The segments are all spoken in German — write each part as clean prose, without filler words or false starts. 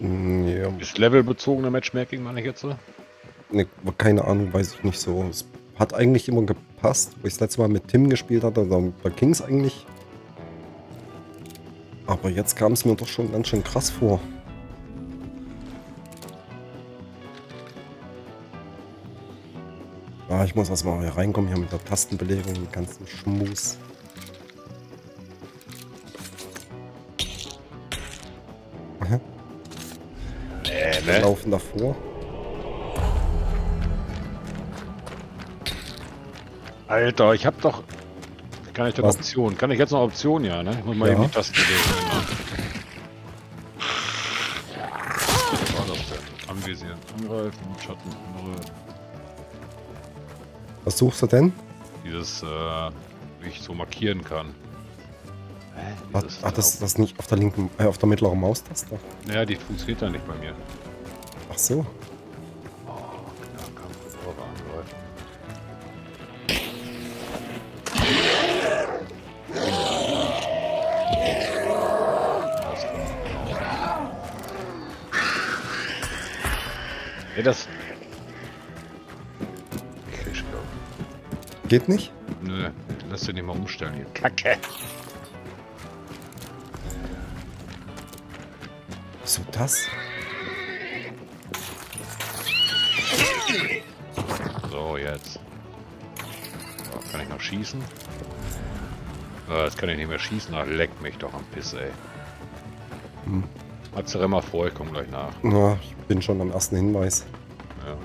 Ja. Ist levelbezogener Matchmaking, meine ich jetzt? Ne, keine Ahnung, weiß ich nicht so. Es hat eigentlich immer gepasst, wo ich das letzte Mal mit Tim gespielt hatte, da ging es eigentlich. Aber jetzt kam es mir doch schon ganz schön krass vor. Ah, ich muss erstmal hier reinkommen, hier mit der Tastenbelegung, den ganzen Schmus. Wir laufen davor. Alter, ich hab doch... Kann ich denn Option? Kann ich jetzt noch Option? Ja, ne? Ich muss mal eben die Tasten bewegen. Anvisieren, angreifen, Schatten, berühren. Was suchst du denn? Dieses, wie ich so markieren kann. Ach, das nicht auf der linken, auf der mittleren Maustaste? Naja, die funktioniert ja nicht bei mir. Ach so. Oh, klar, kann man sauber angreifen. Ja, das... Geht nicht? Nö, lass den nicht mal umstellen hier. Kacke! So, das? So, jetzt. So, kann ich noch schießen? Ah, jetzt kann ich nicht mehr schießen. Ach, leck mich doch am Piss, ey. Hat's doch immer vor, ich komme gleich nach. Ja, ich bin schon am ersten Hinweis. Ja.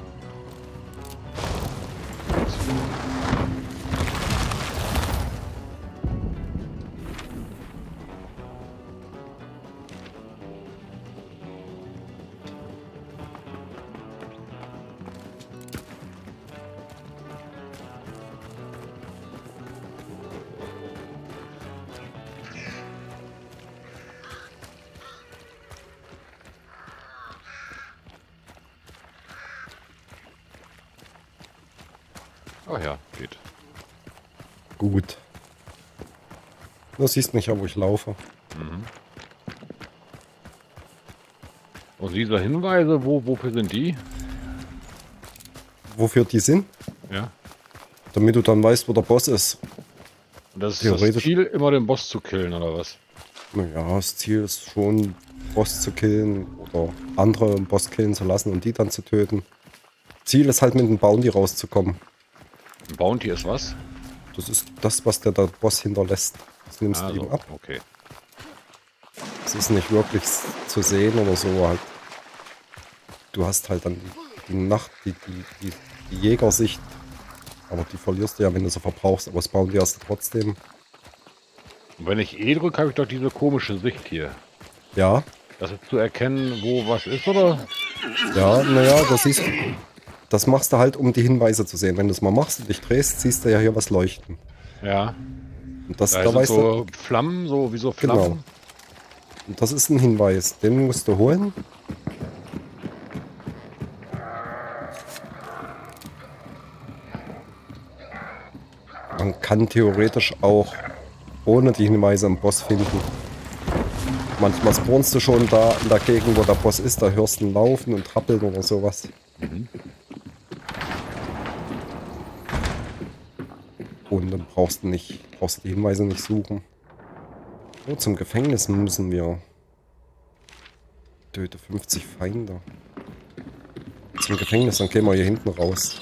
Oh ja, geht. Gut. Du siehst mich ja, wo ich laufe. Mhm. Und diese Hinweise, wofür sind die? Wofür die sind? Ja. Damit du dann weißt, wo der Boss ist. Und das ist das Ziel, immer den Boss zu killen, oder was? Naja, das Ziel ist schon, Boss zu killen oder andere Boss killen zu lassen und die dann zu töten. Ziel ist halt, mit dem Bounty rauszukommen. Bounty ist was? Das ist das, was der Boss hinterlässt. Das nimmst du ihm ab. Okay. Das ist nicht wirklich zu sehen oder so halt. Du hast halt dann die Nacht, die Jägersicht. Aber die verlierst du ja, wenn du sie verbrauchst. Aber das Bounty hast du trotzdem. Und wenn ich E drücke, habe ich doch diese komische Sicht hier. Ja. Das ist zu erkennen, wo was ist, oder? Ja, naja, das siehst du. Das machst du halt, um die Hinweise zu sehen. Wenn du es mal machst und dich drehst, siehst du ja hier was leuchten. Ja. Und das da weißt so du, Flammen, so wie so Flammen. Genau. Und das ist ein Hinweis. Den musst du holen. Man kann theoretisch auch ohne die Hinweise einen Boss finden. Manchmal spawnst du schon da in der Gegend, wo der Boss ist. Da hörst du ihn laufen und trappeln oder sowas. Mhm. Und dann brauchst du die Hinweise nicht suchen. Oh, zum Gefängnis müssen wir. Töte 50 Feinde. Zum Gefängnis, dann gehen wir hier hinten raus.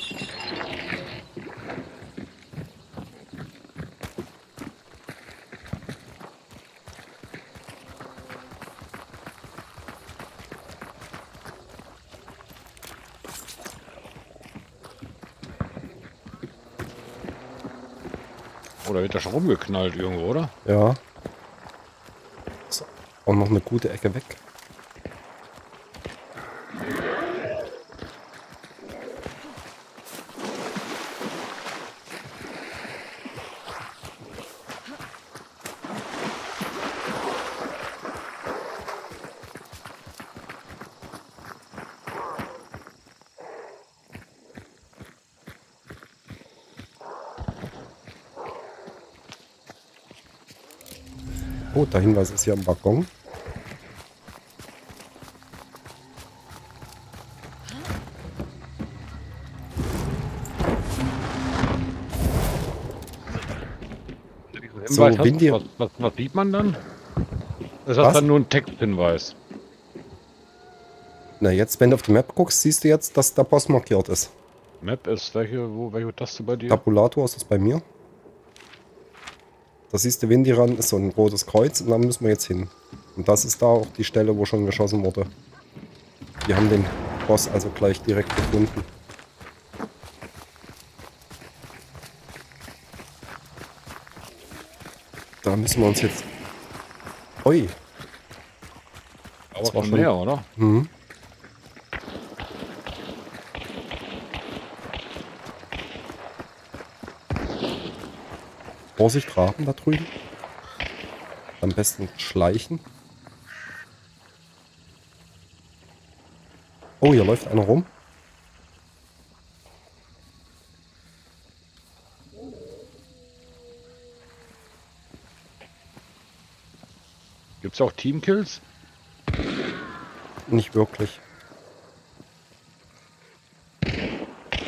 Oder wird da schon rumgeknallt irgendwo, oder? Ja. So. Und noch eine gute Ecke weg. Oh, der Hinweis ist hier am Waggon. So, was sieht man dann? Ist das dann nur ein Texthinweis? Na jetzt, wenn du auf die Map guckst, siehst du jetzt, dass der Boss markiert ist. Map ist welche Taste bei dir? Tabulator ist das bei mir. Da siehst du, Windyran ist so ein rotes Kreuz und da müssen wir jetzt hin. Und das ist da auch die Stelle, wo schon geschossen wurde. Wir haben den Boss also gleich direkt gefunden. Da müssen wir uns jetzt... Ui! Das war schon mehr, oder? Mhm. Vorsicht, Raben da drüben. Am besten schleichen. Oh, hier läuft einer rum. Gibt es auch Teamkills? Nicht wirklich.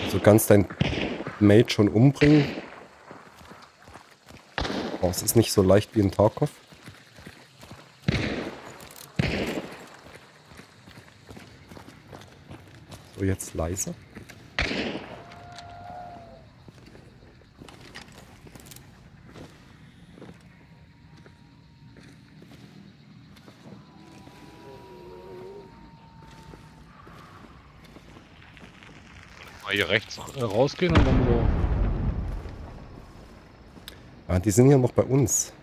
Also kannst dein Mate schon umbringen. Oh, es ist nicht so leicht wie in Tarkov. So, jetzt leise. Mal hier rechts rausgehen und dann so. Ah, die sind ja noch bei uns.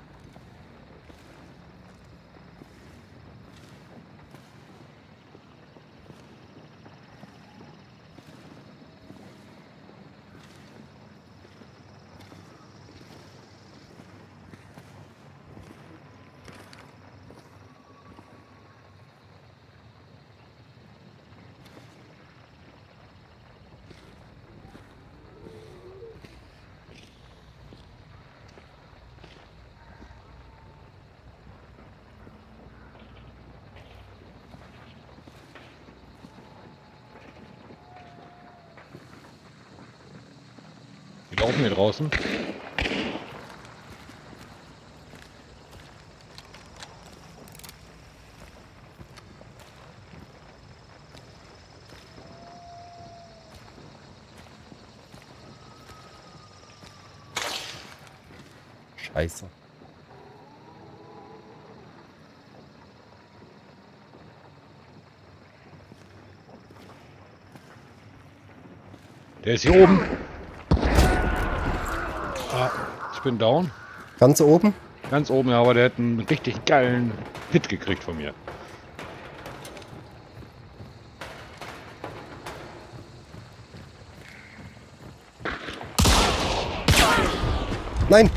Laufen hier draußen. Scheiße. Der ist hier oben. Ich bin down. Ganz oben? Ganz oben, ja, aber der hat einen richtig geilen Hit gekriegt von mir. Nein!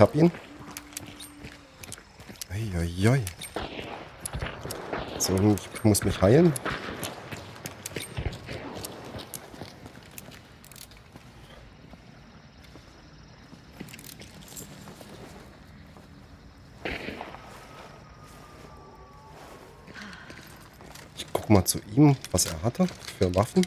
Ich hab ihn. Eieiei. So, ich muss mich heilen. Ich guck mal zu ihm, was er hatte für Waffen.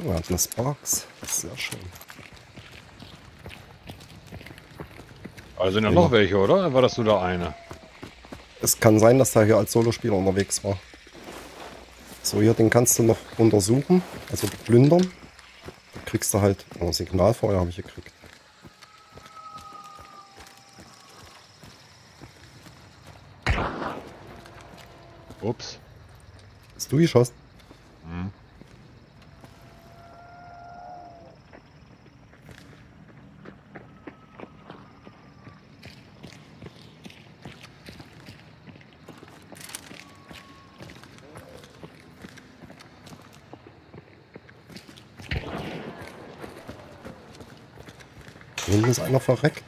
Wir hatten Sparks, sehr schön. Also sind ja noch welche, oder? War das nur da eine? Es kann sein, dass er hier als Solospieler unterwegs war. So, hier, den kannst du noch untersuchen, also plündern. Da kriegst du halt, oh, Signalfeuer habe ich gekriegt. Ups. Hast du geschossen? Hm. Hinten ist einer verreckt.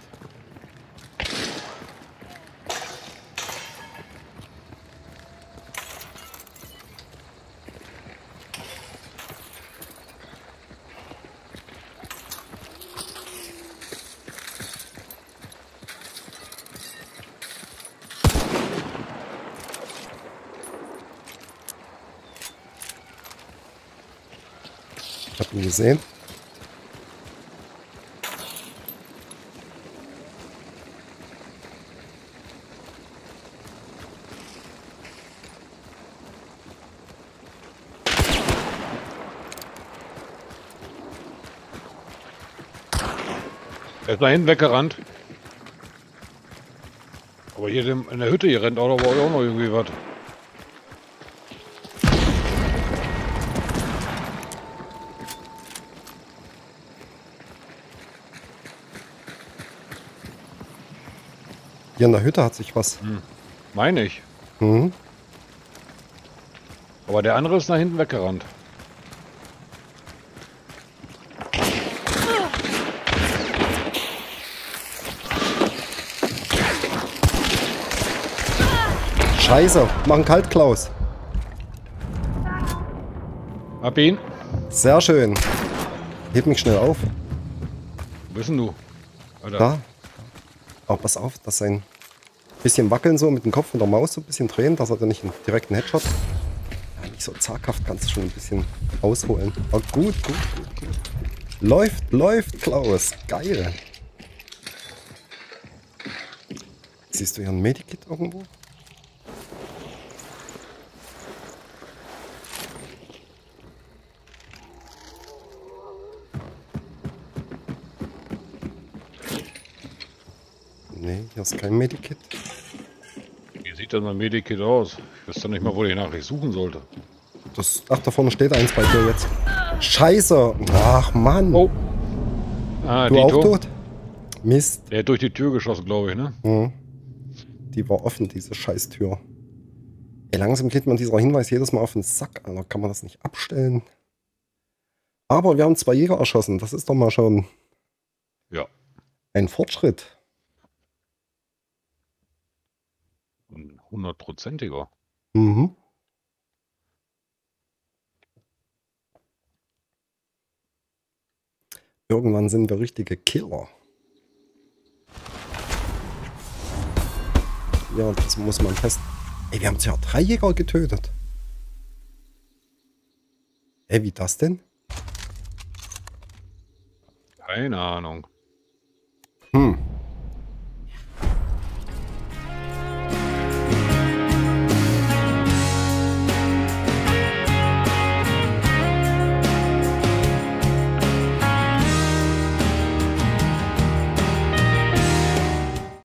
Ich hab ihn gesehen. Er ist da hinten weggerannt. Aber hier in der Hütte, hier rennt auch noch irgendwie was. Hier in der Hütte hat sich was. Hm. Meine ich. Mhm. Aber der andere ist nach hinten weggerannt. Scheiße, mach ihn kalt, Klaus. Hab ihn. Sehr schön. Heb mich schnell auf. Wo bist denn du? Alter. Da. Aber pass auf, dass sein bisschen wackeln so mit dem Kopf und der Maus so ein bisschen drehen, dass er dann nicht einen direkten Headshot. Ja, nicht so zaghaft, kannst du schon ein bisschen ausholen. Aber gut, gut, gut, gut. Läuft, läuft, Klaus. Geil. Siehst du hier ein Medikit irgendwo? Nee, hier ist kein Medikit. Wie sieht denn mein Medikit aus? Ich wüsste nicht mal, wo ich nachher suchen sollte. Das, ach, da vorne steht eins bei dir jetzt. Scheiße! Ach, Mann! Oh. Ah, du auch tot? Mist. Der hat durch die Tür geschossen, glaube ich, ne? Mhm. Die war offen, diese Scheißtür. Ey, langsam geht man dieser Hinweis jedes Mal auf den Sack, Alter. Kann man das nicht abstellen? Aber wir haben 2 Jäger erschossen. Das ist doch mal schon... Ja. Ein Fortschritt. Ein 100-prozentiger. Mhm. Irgendwann sind wir richtige Killer. Ja, das muss man testen. Ey, wir haben ja 3 Jäger getötet. Ey, wie das denn? Keine Ahnung.